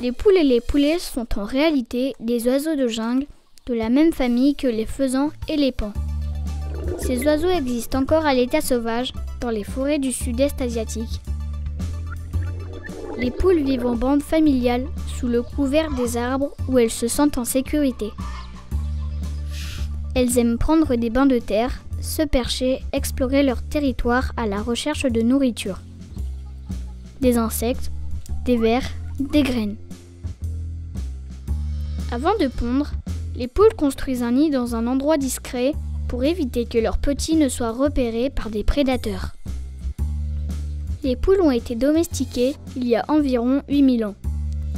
Les poules et les poulets sont en réalité des oiseaux de jungle de la même famille que les faisans et les paons. Ces oiseaux existent encore à l'état sauvage dans les forêts du sud-est asiatique. Les poules vivent en bande familiale sous le couvert des arbres où elles se sentent en sécurité. Elles aiment prendre des bains de terre, se percher, explorer leur territoire à la recherche de nourriture. Des insectes, des vers, des graines. Avant de pondre, les poules construisent un nid dans un endroit discret pour éviter que leurs petits ne soient repérés par des prédateurs. Les poules ont été domestiquées il y a environ 8000 ans.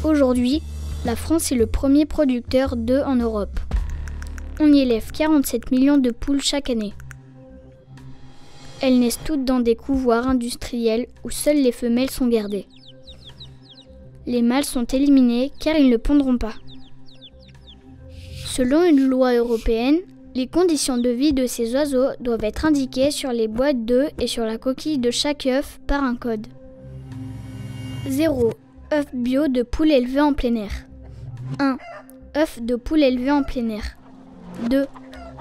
Aujourd'hui, la France est le premier producteur d'œufs en Europe. On y élève 47 millions de poules chaque année. Elles naissent toutes dans des couvoirs industriels où seules les femelles sont gardées. Les mâles sont éliminés car ils ne pondront pas. Selon une loi européenne, les conditions de vie de ces oiseaux doivent être indiquées sur les boîtes d'œufs et sur la coquille de chaque œuf par un code. 0. Œuf bio de poule élevée en plein air. 1. Œuf de poule élevée en plein air. 2.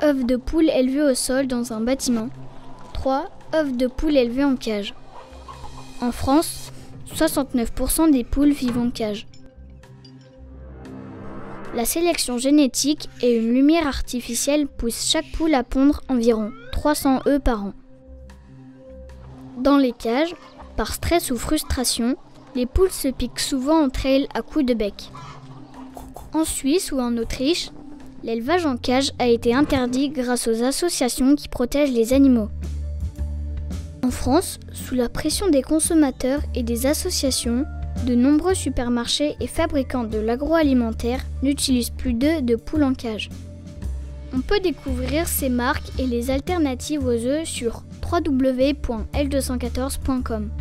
Œuf de poule élevé au sol dans un bâtiment. 3. Œuf de poule élevé en cage. En France, 69% des poules vivent en cage. La sélection génétique et une lumière artificielle poussent chaque poule à pondre environ 300 œufs par an. Dans les cages, par stress ou frustration, les poules se piquent souvent entre elles à coups de bec. En Suisse ou en Autriche, l'élevage en cage a été interdit grâce aux associations qui protègent les animaux. En France, sous la pression des consommateurs et des associations, de nombreux supermarchés et fabricants de l'agroalimentaire n'utilisent plus d'œufs de poules en cage. On peut découvrir ces marques et les alternatives aux œufs sur www.l214.com.